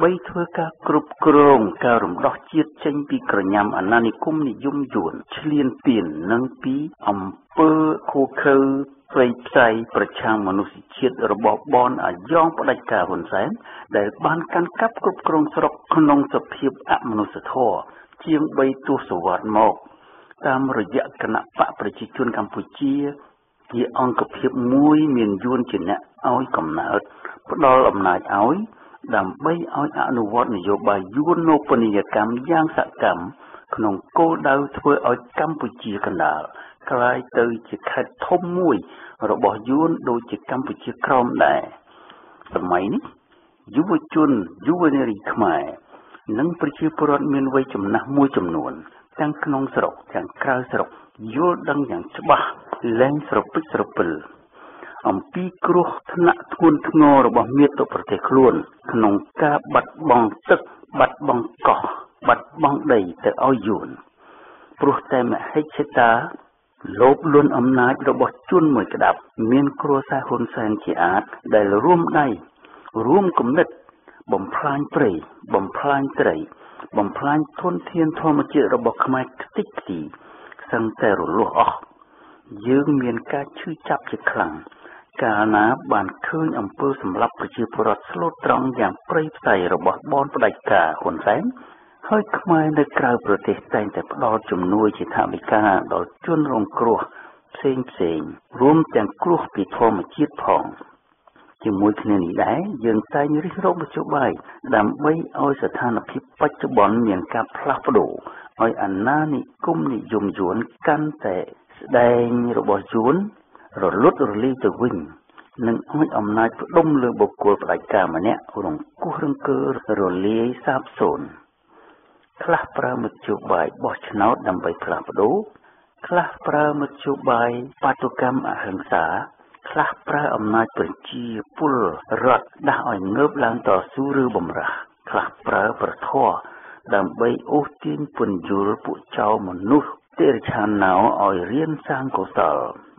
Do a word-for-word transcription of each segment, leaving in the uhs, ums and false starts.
Bây thưa các group krong các rung đo chiết tranh pi cờ nhầm anani cung ni yum yuan liên tiền nâng pi âm pơ khô khơ vây sayประชามนุษยชาติระบอบบอนอาย่องประกาศผลแสนได้บ้านการกับกรุ๊ปกรงสรกขนมสภิบอะมนุษย์ท่อเชียงใบตัวสวัสดิ์หมอกตามระยะคณะปะประชิชนกัมพูชีที่องค์ภิบมุ้ยเมียนยวนจีนะอ้อยกำนัดพระดลอำนาจอ้อยดำใบอ้อยอนุวัตนโยบายยวนโนปนิยกรรมย่างสะกรรมขนมโกดาวเพื่ออ้อยกัมพูชีกันดาใครเตยจิตใครทมมวยเราบอกยุนโดยจิตกัมพูชีครองได้สมัยนี้ยุวชนยุวเนริขมายนั่งประชีพรอดเมียนไว้จำนำมวยจำนวนทั้งขนมสรกทั้งคราวสรกโยดังอย่างฉบับแรงสรกปิสรกเปลือกอมปีกรุธนะทวนทงอเราบอกเมียตัวประเทศคล้วนขนมกาบัดบองตึกบัดบองเกาะบัดบองใดแต่เอายุนปลุกแต่แม่ให้เชตาลบล้นอำนาจระบบจุนหมวยกระดับเมียนครัวซาฮุนแซนเกียร์ได้ร่วมได้ร่วมกำหนดบ่มพลานเปรย์บ่มพลานเตรย์บ่มพลานทนเทียนทอมเจระบบขมายติกตีสังแต่รุ่นลัวออกยืงเมียนกาชื่อจับจะคลังกาณาบานคืนอำเภอสำหรับประชีพรัฐสโลตรองอย่างเปรย์ใส่ระบบบอลประดับกาฮุนแซนให้ขมายในกลางประเทศแต่แต่เราจมนุยจิตธรรมิกาเราจนรงกลัวเซ็งเซ็งรวมแต่งกลัวปีทอมจีดพองจมวยขณะนี้ได้ยังใจนิริโรบุจบายดำใบอ้อยสถานภิปัจจุบันเหมือนกับพลับโดอ้อยอันนานิกุ้มนิยมยวนกันแต่แสดงระบบยวนเราลดเราลีจะวิ่งหนึ่งอ้อยอำนาจดมเลือบกลัวปลายกามาเนี่ยรงกู้เรื่องเกลือเราลีทราบโซนคลาปราหมึกจูบใบบอชนอดดำใบพลาปดูคลาปราหมึกจูบใบปาตุกรรมอหังสาคลาปราอำนาจเปิดจีปุลรัดได้อ่อยเงือบลางต่อสู้รือบมระคลาปราประท้อดำใบโอตินปุ่นจูรปุเจ้ามนุษย์เตอร์ชาหนาวอ่อยเรียนสร้างกุศล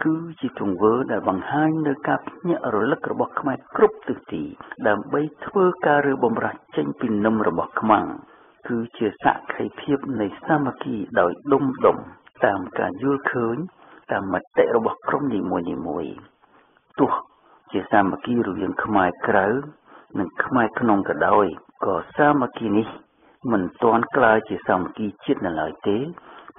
คือจีตุ่มเวอร์ได้บังหายเนื้อกับเนื้อหรือลักระบอกขมายครบตุตีดำใบเทือกการบมรัดเจนปินนมระบอกขมังคือเจสะใครเพียบในสามัคคีโดยดมดมตามการยื้อเขินตามมัดเตะระบบครมนิมวยนิมวยตัวเจ้าสามัคคีรู้ยังขมายกระอื้อหนึ่งขมายขนมกระดอยก็สามัคคีนี้มันตอนกลายเจ้าสามัคคีชิดนั่นเลยเต้เพ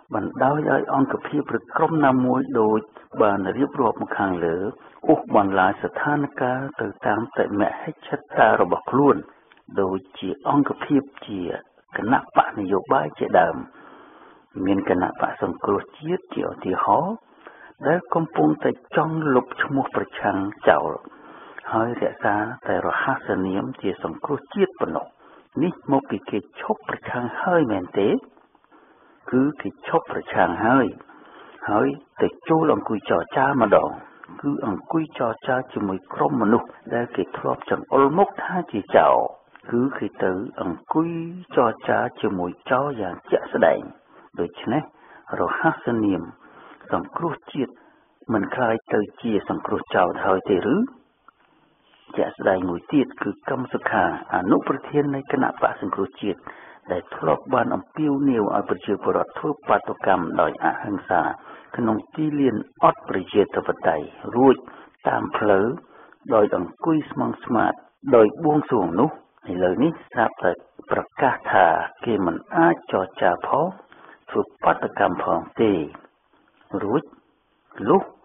บันดาวย้อยอ่างกับพี่ปรึกกลมนำมวยโดยบานเรียบรวบมาข้างเหลืออุกบันหลายสถานการณ์ติดตามแต่แม่ให้ชัดตาระบบล้วนโดยเจี๋ยอ่างกับพี่เจี๋ยคณะปะนโยบายเจี๋ยดำมีคณะปะสังกัดเจี๋ยเจี๋ยที่หอได้กำปุ่งแต่จ้องลบชมุกประชังเจ้าหายเสียซาแต่เราหาเสนียมเจี๋ยสังครูเจี๊ยบปนกนี่โมกิเกจชกประชังเฮ้ยแมนเต้คือกิจชกประชังเฮ้ยเฮ้ยแต่จูหลังกุยจ่อจ้ามาดองคืออังกุยจ่อจ้าจมวยกรมมนุษย์ได้กิจทรอบจังอลมกท่าจีเจ้าคือกิจตื่นอังกุยจ่อจ้าจมวยเจ้าอย่างเจ้าแสดงโดยเช่นนี้เราหาเสนียมสังครูเจี๊ยบมันคลายเตยเจี๋ยสังครูเจ้าเฮ้ยเตรึจะแสดงมวยตีดคือกรรมสุขาอนุประเทศในคณะปะสังครุจิตได้ทลอกบานอมปิ้วเนียวเอาประเจปรอดทั่วปาตกรรมดอยอาหังสาขนมตีเลียนอดประเจตปไตยรูดตามเพลอดอยดังกุยสมังสมาดดอยบวงสวงนุในเลยนี้ทราบแต่ประกาศธาเกมันอาจอจ่าพอฝึกปาตกรรมพองเตรูดลุก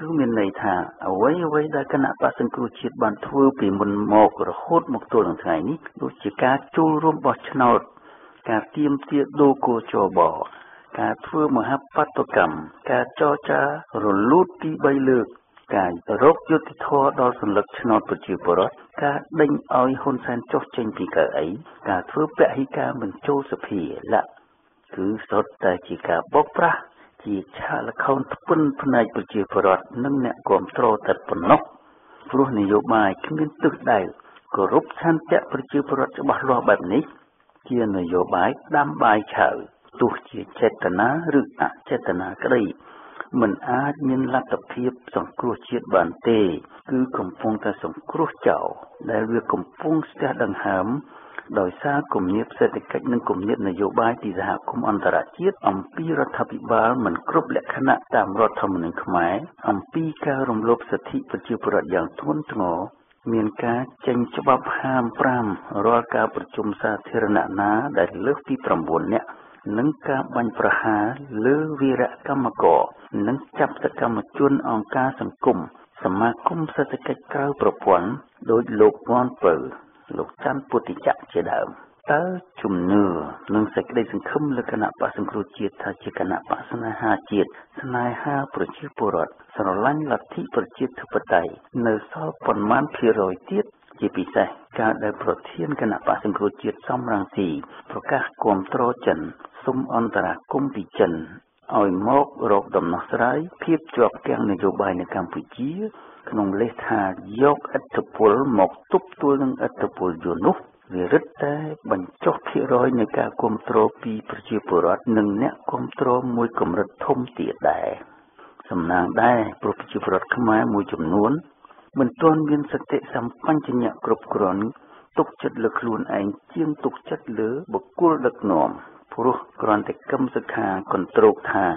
Cứ miền này thả ở quấy quấy ra cái nắp ba sân cừu chít bàn thua bị mình mò của hốt một tuần hàng ngày ní đôi chỉ cá chua rôm bọt chảo cá tiêm tiệt đô cô trò bỏ cá thua mà hấp phát to cầm cá cho cha rồi lút đi bay lược cá rốt vô thì thua đo sân lực chảo bự chịu bờ rót cá đánh oi hôn san chốt trên thì cả ấy cá thua bẹ hi cá mình trôi sập hỉ lạ cứ sốt ta chỉ cá bóc ra. Chỉ chả là không phân phân này bởi chìa phở rọt nâng nẹ gồm trô thật phần nốc. Phút này dấu bài kinh biến tức đầy, có rút sẵn chạy bởi chìa phở rọt cho bạc loa bạc ní. Chia này dấu bài đam bài chảo, tù chìa chạy tà ná rự ạ chạy tà ná cái đầy. Mình á nhìn là tập thiếp xong cua chiếc bàn tê, cứ cầm phong ta xong cua chảo, đại lưu cầm phong sẽ đằng hám. Đòi xa cùng nhiếp sẽ được cách nâng cùng nhiếp là dấu bài thì giả cũng ổn ra chiếc ổng bí ra thập bị bá mình cướp lẽ khả nạ tạm ra thầm nâng khả máy ổng bí ca rộng lộp sở thị và chìa bật dạng thuôn ngộ miền ca chanh cho bắp hàm pram roa ca bật chung xa thê ra nạ ná đại lớp phí pram bốn nẹ nâng ca bánh phá há lơ vi rạ ca mà cổ nâng chắp tất cả một chuôn ổng ca sẵn cùng sẵn mà cũng sẽ được cách cao bật quán đối lộp ngon phở lục trăm bút tị chạm chế đạo tớ chùm nửa nâng sạch đây sừng khâm là cái nạp ba sừng kêu chiết tha chiết cái nạp ba sừng ha chiết sừng ha bự chiết bự rọt sừng lanh lật thị bự chiết thập bát đại nửa sau phần man phi rồi tiết chỉ bị sai cả đại bự thiên cái nạp ba sừng kêu chiết xong rằng gì bự các quầm trô trần sum on tara cung bị trần ỏi mốc rọc đầm nóc sải phép chuột keng nền dầu bài nền Campuchia Nông lê thà dốc ách thập bố mọc túc tuôn nâng ách thập bố dù núp. Vì rứt tay bằng chốc thị rối nơi ca công trô bí bởi chìa bố rõt nâng nẹ công trô mùi cầm rật thông tỉa đại. Sầm nàng đai bởi chìa bố rõt khám ái mùi chùm nuôn. Mình tuôn biên sạc tệ xăm quanh chân nhạc group gron tục chất lực luôn anh chiêng tục chất lứa bậc cua lực nồm. Bố rốt gron tệ cầm sạc hà còn trô thà.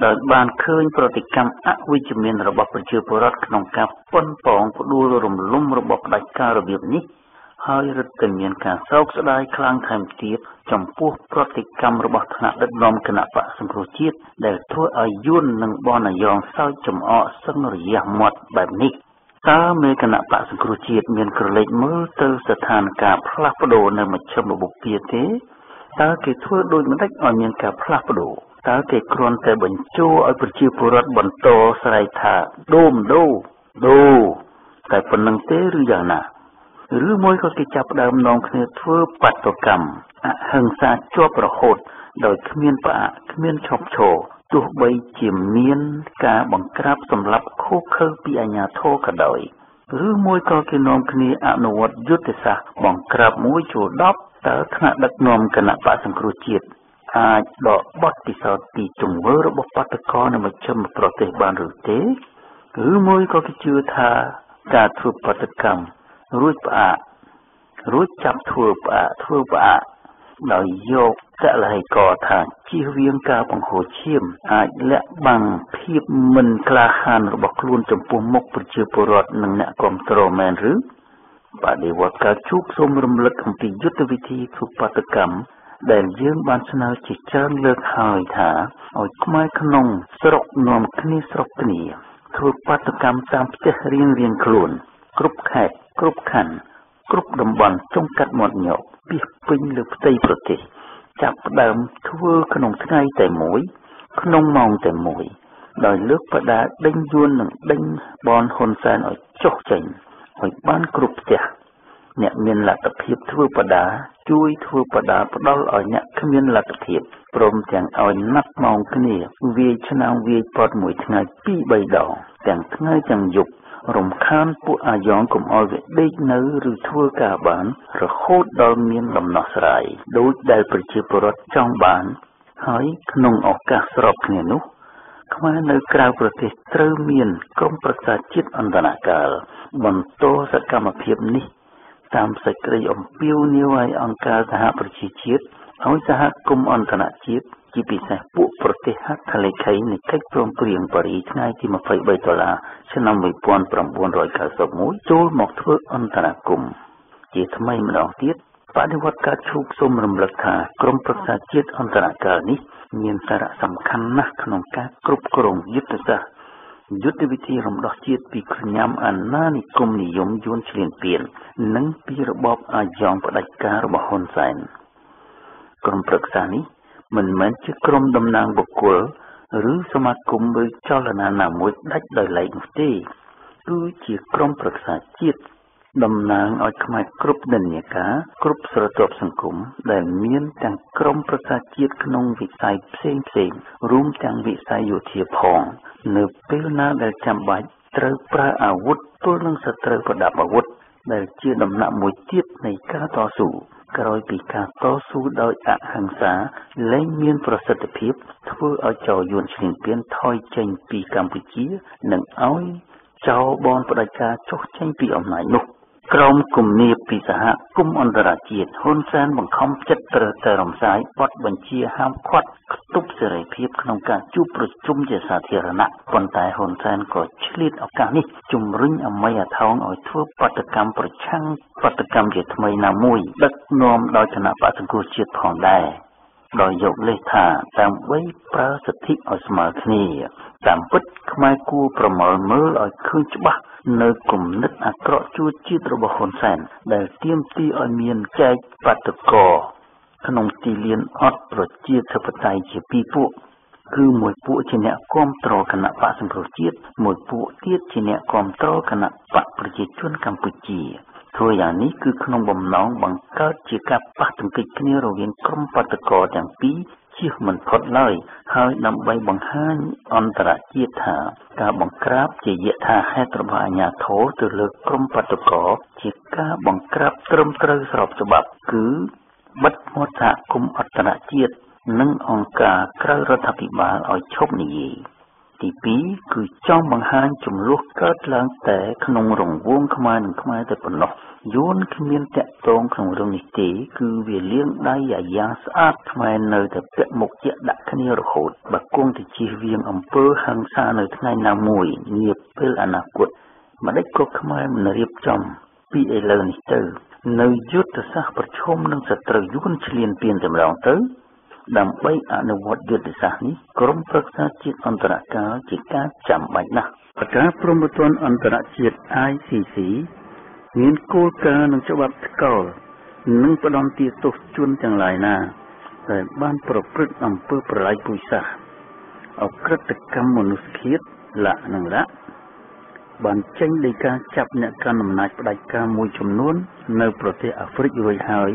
Đói bàn khơi bởi tịch cam ác vi chùm miền rồi bọc bởi chìa bó rát nông ca phân bóng của đua rùm lùm rồi bọc đạch ca rồi biếp ní. Hơi rực tình miền cả sốc sẽ đai khlang thèm tiết trong buộc bởi tịch cam rồi bọc thân ạc đất nông kênh ạc bạc xung khổ chiết để thua ai dùn nâng bó nà dòng sao chùm ọ sân rồi dạc mọt bạp ní. Ta mê kênh ạc bạc xung khổ chiết miền cửa lệch mơ tư sở thàn cả phát đồ nơi mà châm đồ bục kia thế. Ta kì thua đôi mất đách ở miền cả phát đồ. Ta kể kron kể bẩn chua ở bẩn chiêu bẩn bẩn to sài thà đôm đô đô tại phần năng tế rư giàng nà rư môi có cái chạp đam nong khné thưa bát to cầm à hằng xa chua bờ hột đòi khmiên bạ khmiên chọc chồ tu bay chìm miên cá bằng crab sầm lấp khô khơ bị à nhà thô cả đời rư môi có cái nong khné à nô vật dứt thế sa bằng crab mũi chồ đắp tớ thà đặt nong cả nà bạ sầm kêu chiết Hãy subscribe cho kênh Ghiền Mì Gõ Để không bỏ lỡ những video hấp dẫn Đại dương ban sân hào chỉ trơn lược hồi thả, ôi có mai khăn nông, sọc nồm khăn ní sọc khăn ní. ครุปัตกรรมตามเจริญเรียนครูนครุบแขกครุบขันครุบดำบอลจงกัดหมดเหนียวเปียกปิ้งหรือตีประเทศจับประเดิมทั่วขนมไทยแต่หมวยขนมมองแต่หมวยโดยเลือกประดาดังยวนหนึ่งดังบอลฮอนซานอ่อยโจกใจอ่อยบ้านครุบเจ้าเนี่ยเมียนหลักตะเพียบทั่วประดาช่วยทั่วประดาประดอลอ่อยเนี่ยขมิ้นหลักตะเพียบปรมแจงอ่อยนักมองขณีเวียชนาเวียปอดหมวยไงปี้ใบดองแต่งไงจังหยุกรมข้ามผู้อายองกลมอเวเด็กเนื้อหรือทั่วกาบานระโคดดอมเมียนลำนอสไรโดยได้ประชีพรสจ้องบานหายขนมออกกาสรอบเนี่ยนุขมาในกราวประเทศเตรเมียนกรมประสาจิตอันตนาการบรรโตสกรรมเพียบนี้ตามสกรีอมปิ้วนิวัยองการสหประชีจิตเอาสหกรมอันตนาจิตจีบีเสพประเทศฮัตทะเลไข่ในไข่ปลอมเปลี่ยนปริง่ายที่มาไฟใบตลาชนะมวยปอนปรำปวนรอยขาสมุยโจลหมอกเถื่ออันตรากรมจีทำไมมันออกเทียบปฏิวัติการชุกสมรมลักษณะกรมประชาจิตอันตราการนี้มีสาระสำคัญนะขนมการกรุบกรองยุทธศาสตร์ยุทธวิธีรำดอกจิตปีขยำอันน่านิกรมนิยมยวนเฉลี่ยเปลี่ยนนั่งปีระบอบอายองประดับการบะฮอนไซน์กรมประชานี้มันเหมือนจะกรมดำนางบุคคลหรือสมาคมบริจาคนาหนามวยได้โดยไหลงตีคือจีกรมประสาจิตดำนางออยขมายกรุบเดินเนี่ยกะกรุบสระตบสังคมได้เมียนแต่งกรมประสาจิตขนงวิสัยเส้นเส้นรุมแต่งวิสัยอยู่เทียพองเนื้อเปลือนาได้จำใบเตอปลาอาวุธตัวนังสเตอประดับอาวุธได้เชื่อดำนามวยจิตในกาต่อสู้กรอยปีกาต่อสู้โดยอหังสาและเมียนประสิทธิภาพทั่วเอาเจ้ายวนเฉียงเปลี่ยนถอยเจงปีกัมพูชีหนึ่งเอาเจ้าบอลประชาชกเจงปีอำนาจนุกกรมกลุ่มเนียปีสหกลุ่มอันตรายเจียนฮุนเซนบังคอมจัดเตอเตอรมสายวัดบัญชีห้ามควัดตุบเสรีเพียบขนมการจูบประชุมเจสาเทรณะปนตายฮุนเซนก็ชลิดเอาการนี้จุมรุ่งอเมยทองอ่อยทั่วปฏิกรรมประชังปฏิกรรมเจตไมนามุยดักนอมโดยคณะปฏิกูเจียดผ่องได้โดยยกเลขาตามไว้ประสิทธิอสมาคณีตามพุทธขมายกูประเมินมืออ่อยคืนจุบะในกลุ่มนักอักระจูจิตระบะฮอนแซนได้เตรียมตีอเมียนใจปัตตกอขนมตีเลียนออดปรจีเทปไตเฉียปีปุคือมวยปุเชเนกอมตรอคณะปะสังโรจิตมวยปุเทียเชเนกอมตรอคณะปะประจิตชวนกัมพูชีตัวอย่างนี้คือขนมบ่มน้องบังเกิดเจียกับปะถึงกิจนี้เราเรียนกรมปัตตกออย่างปีเชี่ยมันพดเลยให้นำใบบังห้านอันตรายเยธาการบังกราบเจียธาให้ตระบาญาโถตัวเลือกกรมปัตตกอจิกาบังกราบตรมตรสอบสบับคือบัดมดะกุมอัตระเจียนั่งองค์การกระรัฐพิบาลอ่อยชกนี้ที่ปีคือจ้องบังห้านจุ่มลูกเกิดล้างแต่ขนมหลงวงขมาหนึ่งขมาแต่ปนหลอกยนขมิ้นแตะตรงขนมหลงนิติคือเวียเลี้ยงได้ใหญ่ยางสะอาดขมาเนยแต่เปะหมกเยอะดักขณีรโหดบักกงติดชีเวียงอำเภอหังซาเนยทั้งในนามวยเงียบเพื่ออนาคตมาได้กบขมามันเรียบจอมปีเอเลนิเตอร์เนยยุทธศาสตร์ประชมนั่งสตรยุนเฉลียนเปลี่ยนจำลองเตอร์ดำไปอนุวัติยุทธศาสตร์นี้กรมประชาจิตอันตรากาจิกาจำไว้นะประกาศประมวลชนอันตราจิตไอซีซีเงินกู้การหนึ่งฉบับเก่าหนึ่งประดมตีตกจุนจังหลายนาแต่บ้านประพฤติอำเภอประไลปุยสาเอากระติกรรมมนุษย์คิดละหนึ่งละบ้านเจงได้การจับเนี่ยการนำนายปฏิการมวยจำนวนในประเทศแอฟริกาหาย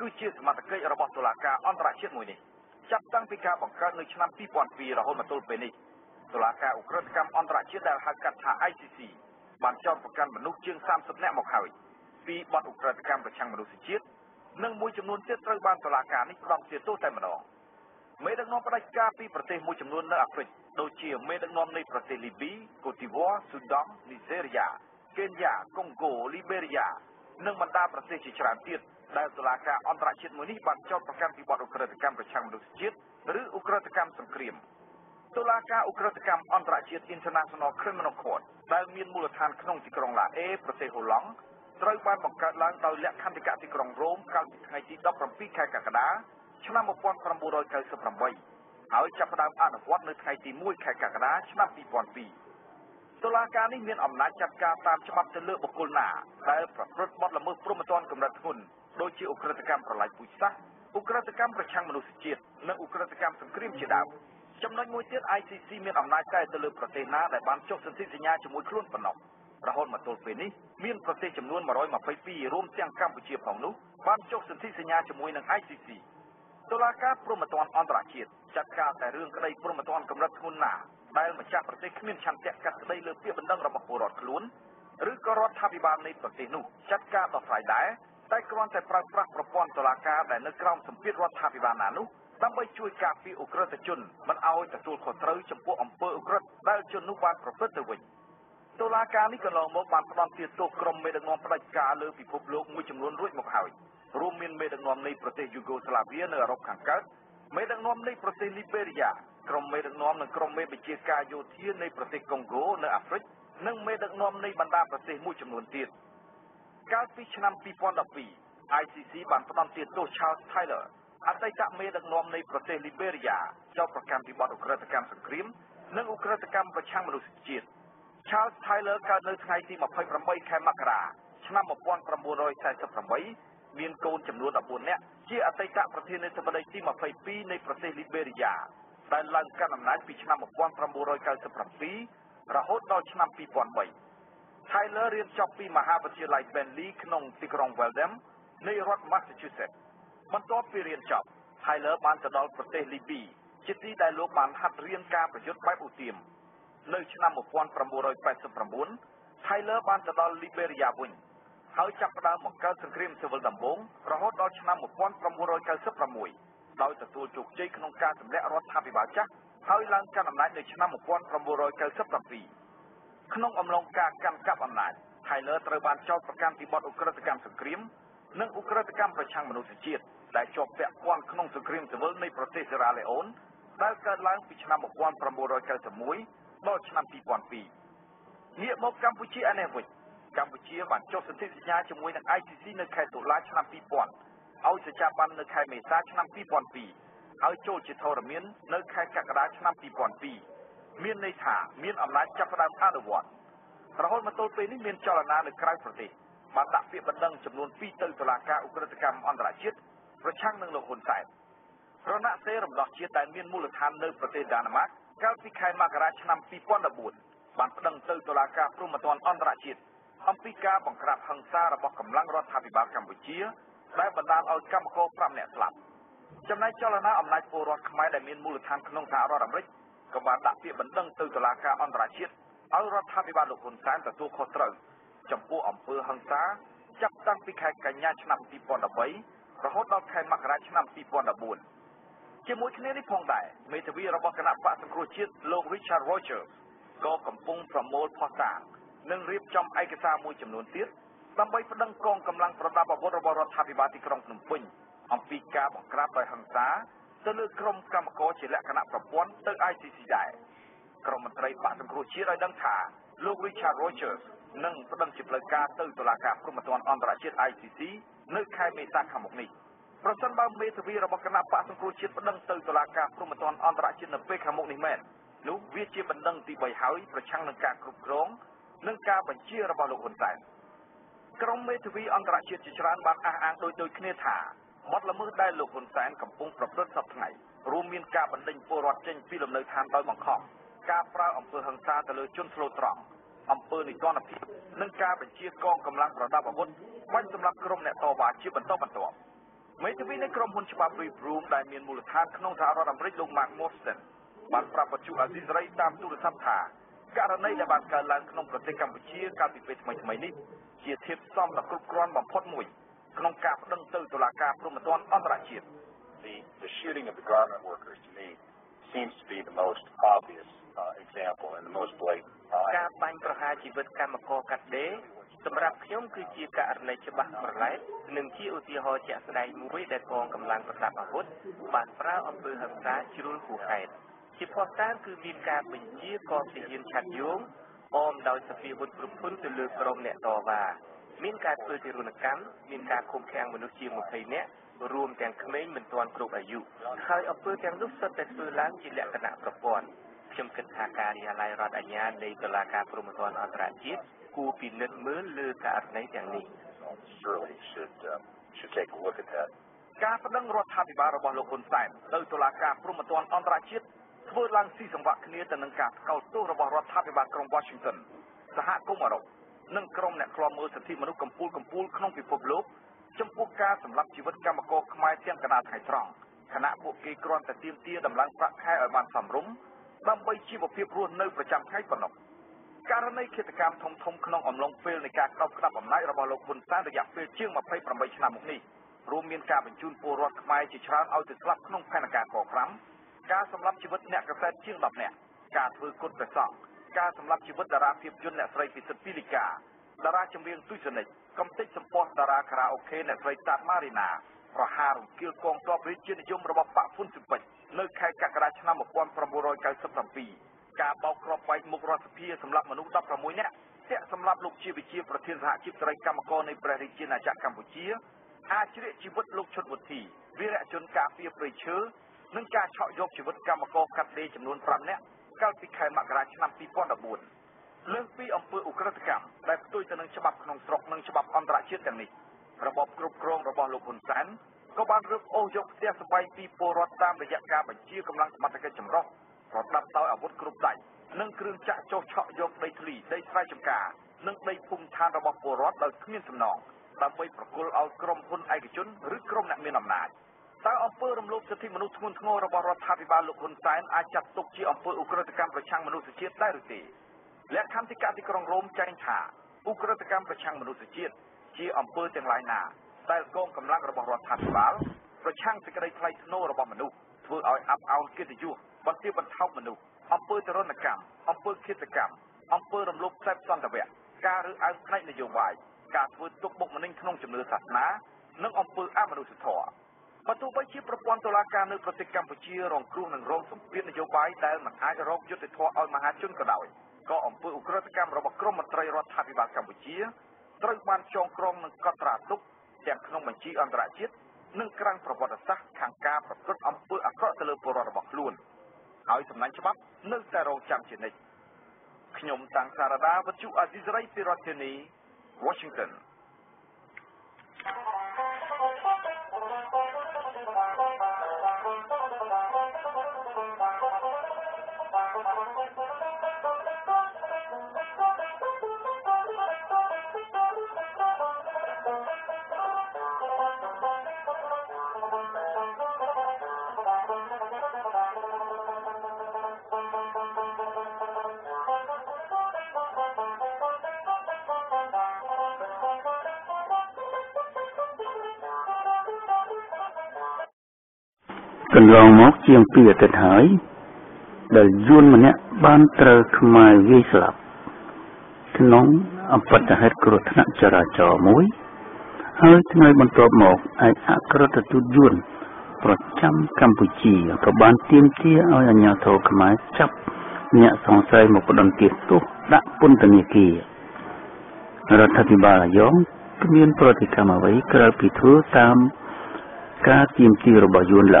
គឺជាសមាជិករបស់តុលាការអន្តរជាតិមួយនេះចាប់តាំងពីការបង្កើតនៅឆ្នាំtwo thousand twoរហូតមកទល់ពេលនេះតុលាការឧក្រិដ្ឋកម្មអន្តរជាតិដែលហៅកាត់ថា I C C បានចោទប្រកាន់មនុស្សជាងthirtyនាក់មកហើយពីបទឧក្រិដ្ឋកម្មប្រឆាំងមនុស្សជាតិនិងមួយចំនួនទៀតត្រូវបានតុលាការនេះផ្ដន្ទាទោសតែម្ដងមេដឹកនាំផ្ដាច់ការពីប្រទេសមួយចំនួននៅអាហ្វ្រិកដូចជាមេដឹកនាំនៃប្រទេសលីប៊ីកូទីវ៉ាស៊ូដង់នីហ្សេរីយ៉ាកេនយ៉ាកុងហ្គោលីបេរីយ៉ានិងបណ្ដាប្រទេសជាច្រើនទៀតដែលតុលាការអន្តរជាតិមួយនេះបានចោទប្រកាន់ពីបទឧក្រិដ្ឋកម្មប្រឆាំងមនុស្សជាតិឬឧក្រិដ្ឋកម្មសង្គ្រាមតុលាការឧក្រិដ្ឋកម្មអន្តរជាតិ International Criminal Court ដែលមានមូលដ្ឋានក្នុងទីក្រុងឡាអេប្រទេសហូឡង់ត្រូវបានបង្កើតឡើងដោយលក្ខន្តិកៈទីក្រុងរ៉ូមកាលពីថ្ងៃទីseventeenខែកក្កដាឆ្នាំnineteen ninety-eightហើយចាប់ផ្ដើមអនុវត្តនៅថ្ងៃទីoneខែកក្កដាឆ្នាំtwo thousand twoតុលាការនេះមានអំណាចចាត់ការតាមច្បាប់ទៅលើបុគ្គលណាដែលប្រព្រឹត្តបទល្មើសព្រហ្មទណ្ឌកម្រិតធ្ងន់ដូចជាឧក្រិដ្ឋកម្មប្រល័យពូជសាសន៍ឧក្រិដ្ឋកម្មប្រឆាំងមនុស្សជាតិនិងឧក្រិដ្ឋកម្មសង្គ្រាមជាដើមចំណុចមួយទៀត I C C មានអំណាចតែទៅលើប្រទេសណាដែលបានចុះសន្ធិសញ្ញាជាមួយខ្លួនប៉ុណ្ណោះរហូតមកទល់ពេលនេះមានប្រទេសចំនួនone hundred twenty-twoរួមទាំងកម្ពុជាផងនោះបានចុះសន្ធិសញ្ញាជាមួយនឹង I C C តុលាការព្រហ្មទណ្ឌអន្តរជាតិចាត់ការតែរឿងក្តីព្រហ្មទណ្ឌកម្រិតធ្ងន់ណាដែលម្ចាស់ប្រទេសគ្មានឆន្ទៈកាត់ក្តីលើពាក្យបណ្ដឹងរបស់ពលរដ្ឋខ្លួនឬក៏រដ្ឋាភិបាលនៃប្រទេសនោះចាត់ការដោះស្រាយដែរតែគ្រាន់តែប្រើប្រាស់ប្រព័ន្ធតុលាការដែលនៅក្រោមសម្ពាធរដ្ឋាភិបាលណានោះដើម្បីជួយការពារឧក្រិដ្ឋជនមិនឲ្យទទួលខុសត្រូវចំពោះអំពើឧក្រិដ្ឋដែលជននោះបានប្រព្រឹត្តទៅវិញតុលាការនេះក៏ឡើងមកបានផ្ដន្ទាទោសក្រុមមេដឹកនាំផ្ដាច់ការលើពិភពលោកមួយចំនួនរួចមកហើយរួមមានមេដឹកនាំនៃប្រទេសយូហ្គោស្លាវីនៅអឺរ៉ុបខាងកើតមេដឹកនាំនៃប្រទេសលីបេរីយ៉ាក្រុមមេដឹកនាំនិងក្រុមមេបញ្ជាការយោធានៃប្រទេសកុងហ្គោនៅអាហ្វ្រិកនិងមេដឹកនាំនៃបណ្ដាប្រទេសមួយចំនួនទៀតកាលពីឆ្នាំtwo thousand twelve I C C បានផ្ដន្ទាទោស Charles Taylor អតីតមេដឹកនាំនៃប្រទេសលីបេរីយ៉ាចោទប្រកាន់ពីបទឧក្រិដ្ឋកម្មសង្គ្រាមនិងឧក្រិដ្ឋកម្មប្រឆាំងមនុស្សជាតិ Charles Taylor កើតនៅថ្ងៃទីtwenty-eighthខែមករាឆ្នាំnineteen forty-eightមានកូនចំនួនfourteenនាក់ជាអតីតប្រធានាធិបតីទីtwenty-twoនៃប្រទេសលីបេរីយ៉ាដែលឡើងកាន់អំណាចពីឆ្នាំnineteen ninety-sevenរហូតដល់ឆ្នាំtwo thousand three Taylor រៀនចប់ពីមហាវិទ្យាល័យ Bentley ក្នុងទីក្រុង Waltham នៃរដ្ឋ Massachusetts បន្ទាប់ពីរៀនចប់ Taylor បានទៅដល់ប្រទេសលីប៊ីជាទីដែលលោកបានហាត់រៀនការប្រយុទ្ធបែបឧទាមនៅឆ្នាំnineteen eighty-nine Taylor បានទៅដល់ Liberia វិញហើយចាប់ផ្ដើមបង្កើតសង្គ្រាមស៊ីវិលដំបូងរហូតដល់ឆ្នាំnineteen ninety-sixដោយទទួលជោគជ័យក្នុងការសម្លាក់រដ្ឋាភិបាលចាស់ហើយឡើងកាន់អំណាចនៅឆ្នាំnineteen ninety-sevenក្នុងអំឡុងការកាន់កាប់អំណាច Taylor ត្រូវបានចោទប្រកាន់ពីបទឧក្រិដ្ឋកម្មសង្គ្រាមនិងឧក្រិដ្ឋកម្មប្រឆាំងមនុស្សជាតិដែលជាប់ពាក់ព័ន្ធក្នុងសង្គ្រាមស៊ីវិលនៃប្រទេស Sierra Leone ដែលកើតឡើងពីឆ្នាំnineteen ninety-oneដល់ឆ្នាំtwo thousand twoងាកមកកម្ពុជាឯនេះវិញកម្ពុជាបានចុះសន្ធិសញ្ញាជាមួយនឹង I C C នៅខែតុលាឆ្នាំtwo thousand ឲ្យសច្ចាប័ននៅខែមេសាឆ្នាំtwo thousand twoឲ្យចូលជាធរមាននៅខែកក្កដាឆ្នាំtwo thousand twoមានន័យថាមានអំណាចចាប់ផ្ដើមអនុវត្តរហូតមកទល់ពេលនេះមានចលនានៅក្រៅប្រទេសបានដាក់ពាក្យបណ្ដឹងចំនួនtwoទៅតុលាការឧក្រិដ្ឋកម្មអន្តរជាតិប្រឆាំងនឹងលោកហ៊ុនសែនរណសេរីរំដោះជាតិដែលមានមូលដ្ឋាននៅប្រទេសដាណម៉ាកកាលពីខែមករាឆ្នាំtwo thousand fourteenបានប្តឹងទៅតុលាការព្រហ្មទណ្ឌអន្តរជាតិអំពីការបង្ក្រាបហិង្សារបស់កម្លាំងរដ្ឋាភិបាលកម្ពុជាដែលបណ្ដាលឲ្យកម្មករfiveនាក់ស្លាប់ចំណែកចលនាអំណាចពលរដ្ឋខ្មែរដែលមានមូលដ្ឋានក្នុងសហរដ្ឋអាមេរិកក៏បានដាក់ពាក្យបណ្ដឹងទៅតុលាការអន្តរជាតិឲ្យរដ្ឋាភិបាលលោកហ៊ុនសែនទទួលខុសត្រូវចំពោះអំពើហិង្សាចាប់តាំងពីខែកញ្ញាឆ្នាំtwo thousand thirteenរហូតដល់ខែមករាឆ្នាំtwo thousand nineteenជាមួយគ្នានេះផងដែរមេធាវីរបស់គណៈបក្សសង្គ្រោះជាតិលោក Richard Rogers ក៏កំពុងប្រមូលភស្តុតាងនិងរៀបចំឯកសារមួយចំនួនទៀតដើម្បីប្តឹងកងកម្លាំងប្រដាប់អាវុធរបស់រដ្ឋាភិបាលទីក្រុងភ្នំពេញអំពីការបង្ក្រាបដោយហិង្សាទៅលើក្រុមកម្មករជាលក្ខណៈប្រព័ន្ធទៅ I C C ដែរក្រុមមន្ត្រីបក្សសង្គ្រោះជាតិឲ្យដឹងថាលោក Richard Rogers នឹងប្តឹងជាផ្លូវការទៅតុលាការព្រហ្មទណ្ឌអន្តរជាតិ I C C នៅខែមេសាខាងមុខនេះប្រសិនបើមេធាវីរបស់គណៈបក្សសង្គ្រោះជាតិប្តឹងទៅតុលាការព្រហ្មទណ្ឌអន្តរជាតិនៅពេលខាងមុខនេះមែននោះវាជាបណ្ដឹងទីthreeហើយប្រឆាំងនឹងការគ្រប់គ្រងនិងការបញ្ជារបស់លោកហ៊ុនសែនក្រុមមេធាវីអន្តរជាតិជាច្រើនបានអះអាងដោយដូចគ្នាថាបទល្មើសដែលលោកហ៊ុនសែនកំពុងប្រព្រឹត្តសពថ្ងៃរួមមានការបណ្ដេញពលរដ្ឋចេញពីលំនៅឋានដោយបង្ខំការប្រើអំពើហិង្សាទៅលើជនស្លូតត្រង់អំពើនិទានភាពនិងការបញ្ជាកងកម្លាំងប្រដាប់អាវុធបាញ់សម្លាប់ក្រុមអ្នកតវ៉ាជាបន្តបន្ទាប់ ไม่ทวีในกรมพลฉบับรีบรูมได้เมียนมูลฐานขนมสหรัฐอเมริกาลงมาโมสเซนบัตรประปัจจุอาซิสไรตามตุลทัพธาการในระบาดการลังขนมประเทศกัมพูชีการติดเป็นใหม่ใหม่นี้เกี่ยวเทียบซ้อมกับกรุ๊ปกรอนบำพดมวยขนมกาบดังเตอร์ตุลาการพรมตอนอันตรายเฉียด The the shooting of the garment workers to me seems to be the most obvious example and the most blatant. การปัญหาประหารชีวิตการมาก่อการเดสำหรับย่อมคือจีการในฉบับประหลาดหนึ่งที่อุติหอจะแสดงมุ้ยแต่กองกำลังประดับอาวุธบาดพระอำเภอหันซ้ายชิรุนหัวไก่จีพอต้านคือมีการเป็นจีกองสิยินฉัดยงออมดาวสปีบุตรกลุ่มพุ่นตุลือกรมเนี่ยต่อว่ามีการเปิดจิรุนกรรมมีการคุมแข่งมนุษย์ชีมุทัยเนี่ยรวมแต่งเขมรเหมือนตอนกลุ่มอายุใครอำเภอแต่งลูกสเตตปืนล้างจีแหลกขณะประปอนเชื่อมกันทางการยาลายรัฐอัญญาในตุลาการพรมตอนอันตรายจีกูปีนึกมือลือการในอย่างนี้การประดังรถทัพบาร์บอลโลคนใส่โดยตุลาการพรมตอนอันตรายจีเพื่อลังสีสังวะคณีแต่หนังกาเก่าตู้ระบอบรัฐทัพบาร์กรุงวอชิงตันสหกุมารนั่งกรมเนี่ยคลอมมือสันติมนุษย์กัมพูลกัมพูลขนมปีพบลบจำพวกกาสำหรับชีวิตกรรมกรขมายเที่ยงกระดาษไทยตรองคณะพวกเกย์กรอนแต่เตียมเตี้ยดำลังพระแค่อวันสำรุมนำไปชีวเพียบรุ่นในประจำให้ปนกการในกิจกรรมทงทงขนมอมลงเฟลในการเข้าคราบอมไนระบอบโลกคนสร้างระยะเฟลเชื่องมาไพ่ประมัยชนะมุกนี้รวมมีการบรรจุปูรถขมายจิตร้านเอาติดลับขนมแผ่นกาก่อครั้งการสำหรับชีวิตเนี่ยกระแสเชื่องแบบเนี่ยการฟื้นกดกระซ่องการสำหรับชีวิตดาราเพียบยนและสไลปิสปิลิกาดาราจำเรียงตุยสนิทกำติดสปอร์ตดาราคาราโอเกะและสไลตัดมารินาประหารเกี่ยวกองตัวบริจินยมระบอบปะฟุ้นสุบิดเลิกใครกักราชนามกวนประบุรอยการสับสัมปีกาเบากรอบไว้มุกรสเพียสำหรับมนุษย์รับประมุยเนี่ยเสียสำหรับลูกชีวิตชีประเทศสหกิจไตรกรรมกรในประเทศจีนจากกัมพูชีอาชีพชีวิตลูกชนบุตรีวิระชนกาเปียเปรย์เชื้อเนื่องจากเฉาะยกชีวิตกรรมกรกัดเลจำนวนพรำเนี่ยเก้าปีใครมักราชนามปีป้อนดับบุญเรื่องปีอำเภออุกฤษกรรมได้ตุ้ยจะหนึ่งฉบับขนมสรกหนึ่งฉบับอันตรายเชื้อกันนี้ระบบกรุบกรองระบบลูกคนสันก็บางเรื่องโอยกเสียสบายปีโปรดตามระยะการบัญชีกำลังมาตรการจำรองรถดับเตาอาวุธกรุบใหญ่หนึ่งเครื่องจักรโจเฉาะยกในทรีได้ใช้จำกาหนึ่งในภูมิฐานระบบโปรดเราขึ้นสำนองตามไปประกอบเอากรมคนไอเกจุนหรือกรมหนักมีอำนาจตั้งอำเภอรำลึกสิทธิมนุษย์ทุนงอระบบรัฐบาลลูกคนสันอาจจัดตกที่อำเภออุกฤษกรรมประชังมนุษยเชื้อได้หรือตีและคำที่การที่กรองรวมใจฉาอุกฤษกรรมประชังมนุษยเชื้อที่อำเภอเชียงรายนาได้กองกำลังระบบรัฐบาลประช่างสกัดไทยโนระบบมนุษย์เพื่อเอาอับเอาเกียรติยุบันเทียบันเท่ามนุษย์อำเภอจรณกรรมอำเภอเกียรติกรรมอำเภอรำลึกแซ่บซ้อนตะเวะการหรืออันใครนโยบายการฟื้นตกบกมันนิ่งขนมจำเนื้อสัตว์นะนั่งอำเภออามนุษย์สุดถอดประตูไปชี้ประปอนตุลาการในประเทศกัมพูชีรองครูหนึ่งรองสมเพียรนโยบายได้หมั่นหายรบยุติทอเอามาหาจุนกระดอยก็อำเภออุกฤษกรรมระบบกรมตรีรัฐบาลกัมพูชีตรึกมันจองกรองนักตราตุกแจกขนมบัญชีอันตรายจิตหนึ่งครั้งประวัติศาสตร์ทางการประกอบอำเภออัครเตลปรระบบล้วนเอาอีกสำนักฉบับหนึ่งแต่เราจำเจนิขยมต่างสารดาวัจจุอาซิสไรติรัตินีวอชิงตันกันลองมอกเจียงเปียติดหายแต่ยวนมันเนี่ยบ้านเตอร์ขมายวิสลับขนมอัปปะจะให้กรดธนจราจอมุ้ยเฮ้ยทำไมบรรทบหมอกไอ้อักรดตุยวนประจำกัมพูชีกับบ้านเตียมเตี้ยเอาอัญญาโทขมายจับเนี่ยสงสัยหมกดอนเกียตุดักปุ่นตะเนียกีรัฐธิบาลยองก็มีนปฏิกรรมไว้กระปิทุตามกาเตียมเตี้ยระบายยวนไหล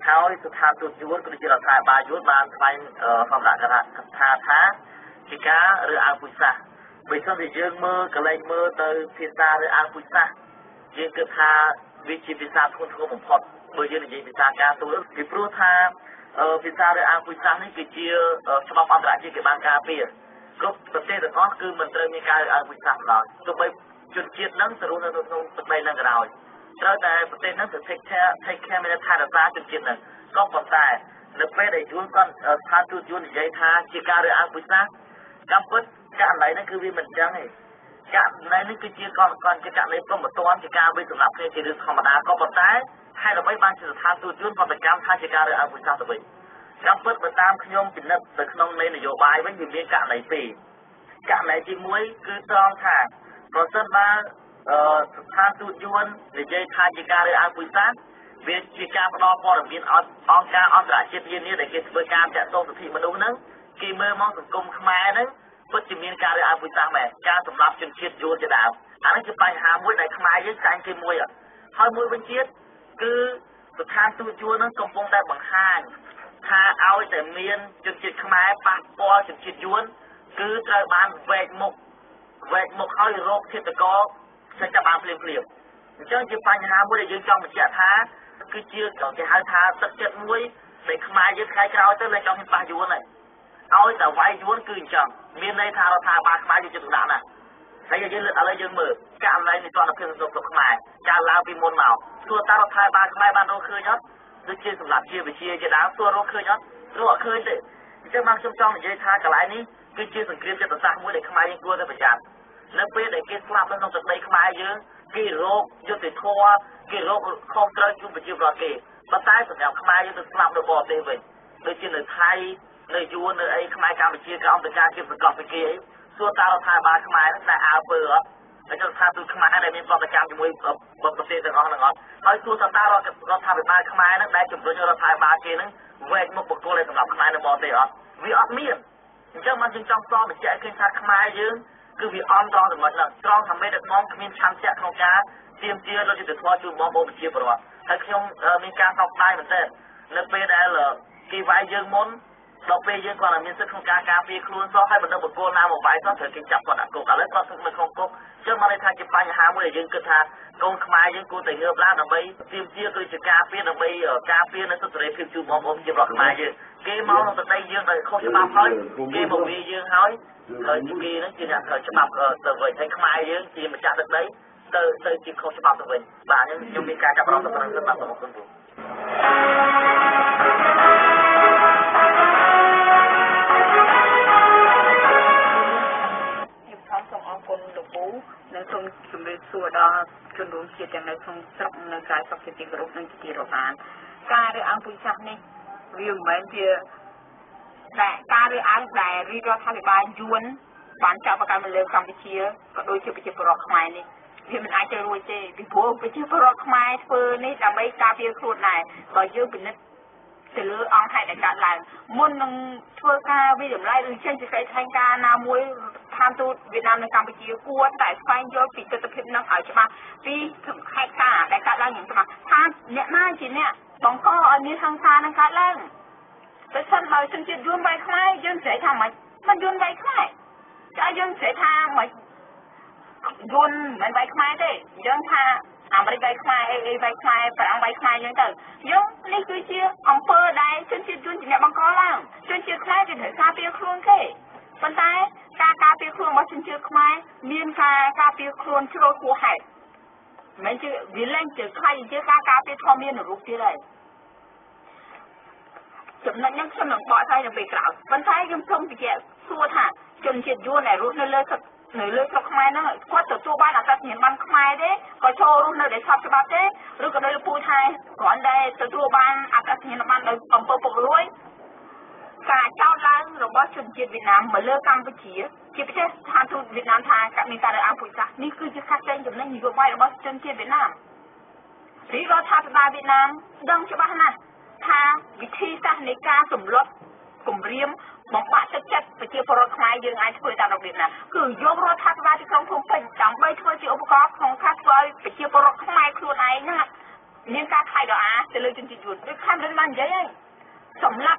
háo thì tham chuồn chuồn cứ chỉ là thay ba chuồn ba thay phòng lại cả thà thá chỉ cá rồi ăn bùi sa bây giờ thì dương mơ cái này mơ từ thiên sa rồi ăn bùi sa riêng cái thà vị trí thiên sa không không một phật bây giờ là gì thiên sa cá tôi thì pro thà thiên sa rồi ăn bùi sa này cái chia cho bao phòng lại chia cái bàn cà phêก็ประเทศเราคือมันเริ่มมีการอาวุธสั่งเราตัวไปจนเชียดนั่งสรุปนั่งนั่งตัวไปนั่งเราแล้วแต่ประเทศนั้นจะเทคแค่เทคแค่ไม่ได้ท่าด่าจนเชียดนั่งก็ปนใจเนื้อเฟ้อได้ยุ่งก้อนท่าดูยุ่งใหญ่ท่าเชียการอาวุธสั่งจำเป็นการไหลนั่นคือวิมันจังไงการไหลนั่นคือเชียก้อนก้อนเชียการไหลก็หมดตัวเชียการไปสำหรับเพื่อเชียดธรรมดาก็ปนใจให้เราไม่บางเชียดท่าดูยุ่งพอเป็นการท่าเชียการอาวุธสั่งตัวไปจำเป็นประจำขยมจิตนักศึกน้องในนโยบายไม่ยืมเงินกะไหนปีกะไหนจีมวยคือตองถ่านเพราะเส้นมาท่าตูดยวนหรือใจทาจิกาหรืออาบุญซักเวียนจิกาปลอมปอดบินอองกาอองกาเชียบยืนนี่แต่เกิดเบอร์การจะโตสุธีมนุษย์นั้นกีเมื่อมองสังคมขมายนั้นก็จีมีการหรืออาบุญซักแม่การสำหรับจนเชียบยวนจะดาวอันนั้นคือไปหามวยไหนขมายยึดใจกีมวยอ่ะหอยมวยเป็นเชียบคือท่าตูดยวนนั้นกลมปงได้บางห้างถ้าเอาแต่เมียนจนจิตขมายปากปอจนจิตย้วนคือเกิดบานเวกมุกเวกมุกเขาโรคเทตกอกฉันจะบานเปลี่ยนเปลี่ยนเจ้าจิตปัญหาบุญยืนจองมันเจ้าท้าคือเชื่อเก่าจะหาท้าสักเจ็ดมวยในขมายยึดใครจะเอาเจ้าเลยจองเป็นปากย้วนเลยเอาแต่ไว้ย้วนคืนจังเมียนในท้าเราท้าปากขมายอยู่จนถึงหลังน่ะใครจะยืนอะไรยืนมือการอะไรในตอนเราเพียงสนุกขมายการลาวปีมนเหมาตัวตาเราท้าปากขมายบานโรคคืนยัดดูเชี่ยวสำหรับเชี่ยวไปเชี่ยวจะด่าตัวรู้เคยเนาะรู้เคยสิจะบางช่วงช่องจะทากระไรนี้คือเชี่ยวสังเกตจะตัดสายมวยเด็กขมายยังกลัวได้ประจำแล้วเพื่อเด็กเกสลาบแล้วต้องจัดเด็กขมายเยอะกี่โรคเยอะติดทัวกี่โรคคอมเตอร์ยุ่งไปเชี่ยวรอเกย์มาใต้สัญญาขมายเยอะติดสลาบระบอบเต็มเลยโดยเชี่ยวในไทยในยูนในไอ้ขมายการไปเชี่ยวการแต่การเก็บประกอบไปเกย์ส่วนตาเราทายบาขมายตั้งแต่อาเบอร์แล้วจะทาตัวขมายอะไรนี่ประจำจะมวยแบบประเทศต่างๆนะครับไอ้ตัวตาตาเราเราทำแบบมาขมายนั่นได้จุดโดยเราทายมาเกนึงเวทมุกตัวเลยสำหรับขมายในบอลเลยเหรอวีออฟเมียนเจ้ามันจึงจ้องซ้อมแบบเจ้าขึ้นชาขมายยืนคือวีออฟตรองถึงหมดเลยตรองทำไม่ได้มองมีช้ำเจ้าโครงการเตรียมเตี้ยเราจะถือทอจูมองโบว์เชียบหรอถ้าเคียงมีการทำลายเหมือนเดิมเนื้อเปย์ได้เหรอกีไว้ยืนม้วนเราเปย์ยืนกว่าเรามีซึ่งโครงการการเปย์ครูนซ้อให้บรรดาบุตรโกนามออกไปซ้อเถิดกินจับก่อนอ่ะโกกันแล้วก็ซึ่งมันคงกุ๊กเจ้ามาในทางจีบายหาเมื่อยืนกึศทางกองขมายยืนกูแต่เงือบล้านเอาไปทีมเชียร์คือจะกาเฟียนเอาไปกาเฟียนนั้นสุดเลยพิมพ์จูบอมอมจีบหลอกขมายยืนเกมเมาเราจะได้ยืนเลยเขาจะมาห้อยเกมบอกมียืนห้อยเคยจีบีนั้นจีน่ะเคยจะมาเออเตยใช้ขมายยืนจีมันจะตึกได้เตยเตยจีเขาจะมาตึกเป็นบ้านนี้ยังมีการจับเราตัวนั้นก็มาสมองคนดูในส่วนจุดส่วนด้านจุดรวมเชียร์อย่างในส่วนสำหรับการสังเกตกลุ่มในกิจกรรมการเรื่องอังกุชาเนี่ยวิวเหมือนเดียแต่การเรื่องอังแต่รีดทะเลบางยวนบางชาวประการมันเลิกทำไปเชียร์ก็โดยเฉพาะเฉพาะรักไม้นี่ที่มันอาจจะรวยเจเป็นพวกไปเฉพาะรักไม้เพื่อนี่จะไม่การเบียร์ครูไหนก็เยอะเป็นนิดแต่เรื่องอังไทยในการหลังมุ่งทั่วการวิถีไร่หรือเช่นจะใช้ทางการนามวยทำตัวเวียดนามในการไปยื้อกู้แต่ไฟย้อนปีเตอร์ตะเพียนนั่งเอาใช่ไหมปีถึงใครกล้าแต่การล่างอย่างใช่ไหมถ้าเนี่ยมาจีเนี่ยบางก็อันนี้ทางการนะคะล่างแต่ฉันเราฉันจะยืนใบคล้ายยืนเสียทางไหมมันยืนใบคล้ายจะยืนเสียทางไหมยืนเหมือนใบคล้ายได้ยืนทางอ่านใบใบคล้ายเอใบคล้ายฝรั่งใบคล้ายยังต่างยืนนี่คือเชื่ออำเภอใดฉันจะยืนจีเนี่ยบางก็ล่างฉันจะคล้ายจะถือซาเปียคลุนเก้ปัญหาการการเปลี่ยนครัวมาจนเจอขมายมีการการเปลี่ยนครัวที่เราหัวหายมันจะวิลังเจอใครเจอการการเปลี่ยนทอมมีหนูรู้ที่ไรจำนวนนักสมัครบ่อใช่ยังไปกล่าวปัญหายิ่งทงติเกะสู้ท่าจนเจ็ดยูในรุ่นในเลือดในเลือดขมายนั่นก็จะตัวบ้านอาจจะเห็นมันขมายได้ก็โชว์รุ่นในชอบฉบับได้หรือก็ในปูไทยก่อนได้จะตัวบ้านอาจจะเห็นมันในอำเภอปกลุยการเจ้าล้างระบบชนจีนเวียดนามมาเลือกกัมพูชีจีนประเทศทางทุนเวียดนามทางกับมีการอังกฤษนี่คือจะคัดเลือกจำนวนอยู่ไว้ระบบชนจีนเวียดนามหรือเราทำสตาร์เวียดนามดังเฉพาะนั้นทางวิธีการในการสมรสกลุ่มเรียม บอกว่าจะจัดไปเที่ยวพรคไม้ยังไงช่วยตามระเบียบนะคือยกรถทัศน์มาที่กองทุนเป็นจังไม่ช่วยเชี่ยวประกอบของทัศน์เลยไปเที่ยวพรคไม้ครูไหนนะยังการขายดอกอาจะเลยจนจีจุดด้วยข้ามเรื่องมันเยอะสำหรับ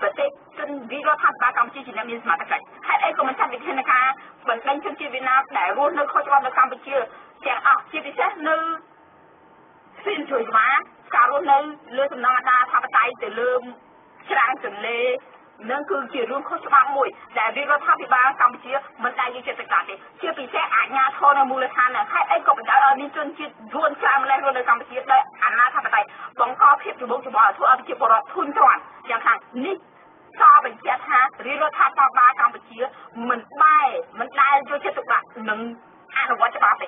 ประเทศจนวิรทัศน์บากัมพูชีจีนมีสมาชิกให้ไอ้กรมชาติวิทยาการเหมือนเป็นจนเชื่อเวียดนามแต่รู้ในข้อชบามในกัมพูชีแจกออกจีบิเซนึกสิ้นสุดมาการรู้ในเรื่องสำนักงานทางประเทศแต่เริ่มชรางจนเละนั่นคือเกี่ยวกับข้อสอบมวยแต่วิรทัศน์พิบาลกัมพูชีมันได้ยินเสียงประกาศเลยเชื่อปีแท้อ่านงานทอนมูลค่าเนี่ยให้ไอ้กบดาวนิจนจิตดวงใจมันเลยในกัมพูชีเลยอ่านหน้าทางไปบังคับเพียบจุบจุบทั่วอภิเชษบรอทุนตอนอย่างนั้นนี่ชอบเป็นเจ้าท้าวิรทัศน์พิบาลกัมพูชีมันได้มันได้ยินเสียงประกาศหนึ่งอ่านว่าจะบ้าไป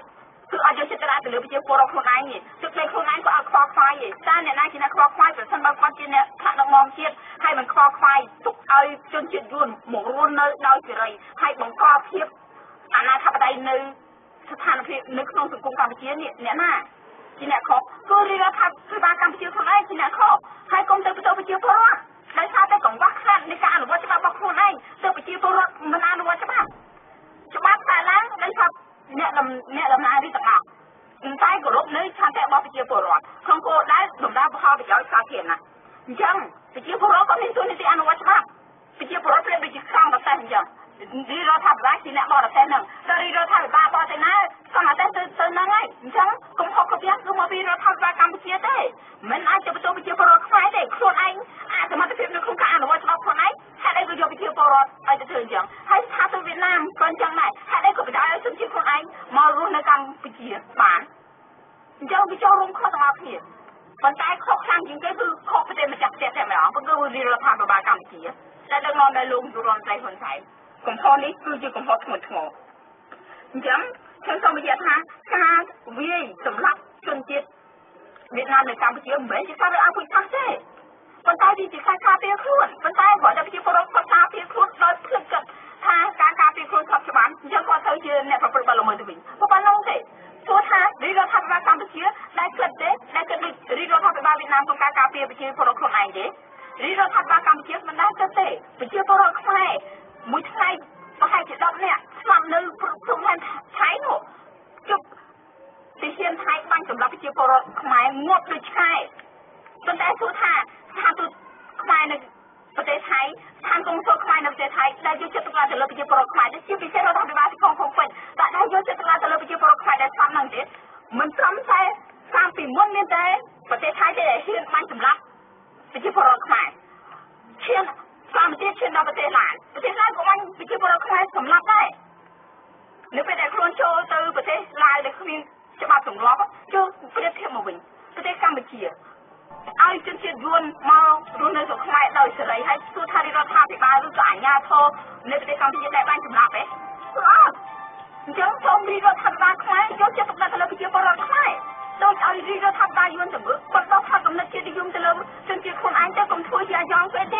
คืออาจจะเสียดายแต่เหลือไปเยอะกว่าเราคนไหนนี่จุดในคนไหนก็เอาคลอควายนี่ด้านเนี่ยน่ากินนะคลอควายแต่ท่านบางคนกินเนี่ยท่านมองเทียบให้มันคลอควายทุกเอาจนจุดยุ่นหมกรุ่นเลยเราจะเลยให้บังคับเทียบอาณาธาปไตยในสถานที่นึกน้องสุกุมการเทียบเนี่ยเนี่ยน่ากินเนี่ยครบก็เรียกว่าคือบางการเทียบคนไหนกินเนี่ยครบให้กรมเจ้าประตูไปเทียบเพราะว่าในชาติได้ของวัคซีนในการหรือว่าจะมาบอกคนไหนเจ้าไปเทียบเพราะมันอาณาวัชบ้าจะบ้าแต่ละในชาติเนี่ยลำเนี่ยลำนาที่ต่างๆใต้กระลบนี้ชาแตะบอไปเจียปวดร้อนคงโกได้สมได้พอไปย้อยชาเทียนนะยังไปเจียปวดร้อนก็มีส่วนในที่อนุวัฒน์มากไปเจียปวดร้อนเพื่อไปจิกข้างแบบแต่ยังดีเราทำได้ที่เนี่ยบอแต่แต่หนึ่งแต่ดีเราทำบ้าบอแต่หน้าก็มาแต่แต่แต่นั่งไงยังก็พอกับยักษ์ก็มาดีเราทำแบบการไปเจียได้มันอาจจะไปตัวไปเจียปวดร้อนใครได้คนเองอาจจะมาแต่เพียงในโครงการอนุวัฒน์มากคนไหนถ้าได้ไปย้อยไปเจียปวดร้อนอาจจะเถิดยังให้ชาติเวียดนามคนจังไหนถ้าได้ก็ไปได้สมจิตคนเองมารู้ในการไปเจียปานเจ้าไปเจ้าลงข้อต่างผิดคนตายข้อข้างจริงก็คือข้อประเด็นมาจากเจ็บแต่ไม่หรอกก็คือดีเราทำแบบการไปเจียแต่ดังนอนได้ลงดูร้อนใจคนใสกลุ่มพอนี้คืออยู่กลุ่มพอถมถมย้ำฉันสมัยนี้ท่าการวิ่งสำลักจนจิตเวียดนามในการไปเที่ยวเหมือนจะทำเป็นอาวุธทั้งเส้นคนใต้ดีจีค่าคาเปียครุ่นคนใต้หัวจะไปเที่ยวพรบคาเปียครุ่นโดยเพื่อนกับทางการคาเปียครุ่นสับฉบับยังก็เท่าเยือนเนี่ยพระปรมาลงมือถึงพระปรมาลงเสร็จตัวท่าดีเราทำเป็นการไปเที่ยวได้เกิดเด็กได้เกิดดึกดีเราทำเป็นเวียดนามของการคาเปียไปเที่ยวพรบคนไอ้เด็กดีเราทำเป็นการไปเที่ยวมันได้เกิดเด็กไปเที่ยวพรบคนไอ้มุ้ยไทยมาไทยจีดอกเนี่ยทำเลยปลุกปลุกแทนไทยหนูจุดตีเชียนไทยบ้านสำหรับพิจิตรรถไม้งวดดุจไทยจนได้สุธาทางตุดไม้ในประเทศไทยทางกองโซ่ไม้ในประเทศไทยได้ยุติตุลาเดือนพิจิตรรถไม้ได้ชื่อพิเศษเราทำเป็นบ้านที่กองคงเป็นแต่ได้ยุติตุลาเดือนพิจิตรรถไม้ได้ซ้ำหนึ่งเด็ดมันซ้ำใจสามปีม้วนเนี่ยได้ประเทศไทยได้เชียนบ้านสำหรับพิจิตรรถไม้เชียนสามเดือนเช่นเราประเทศลานประเทศลานก็มันไปเที่ยวเราเข้าไปสำลักได้หรือไปแต่โคลนโชว์ตัวประเทศลานเลยคือจะมาส่งล้อก็เจอประเทศเทียมมาวิ่งประเทศกัมพูชีเอาจนเชียร์ยวนมาดูในส่วนของไทยเราเฉลยให้สุธาริรัตน์ทาพิบาลรู้จักอัญญาโทในประเทศกัมพูชีได้บ้านสำลักไปอ้าวจังจอมริรัตน์ทาพิบาลเข้าไปยกเจ้าตุ๊กตาทะเลไปเที่ยวเราเข้าไปโดยเอาริรัตน์ทาพิบาลยวนเสมอคนเราทำกำลังเชียร์ยุ่งเสมอจนเชียร์คนอันจะกำทั่วเชียร์ยองไปได้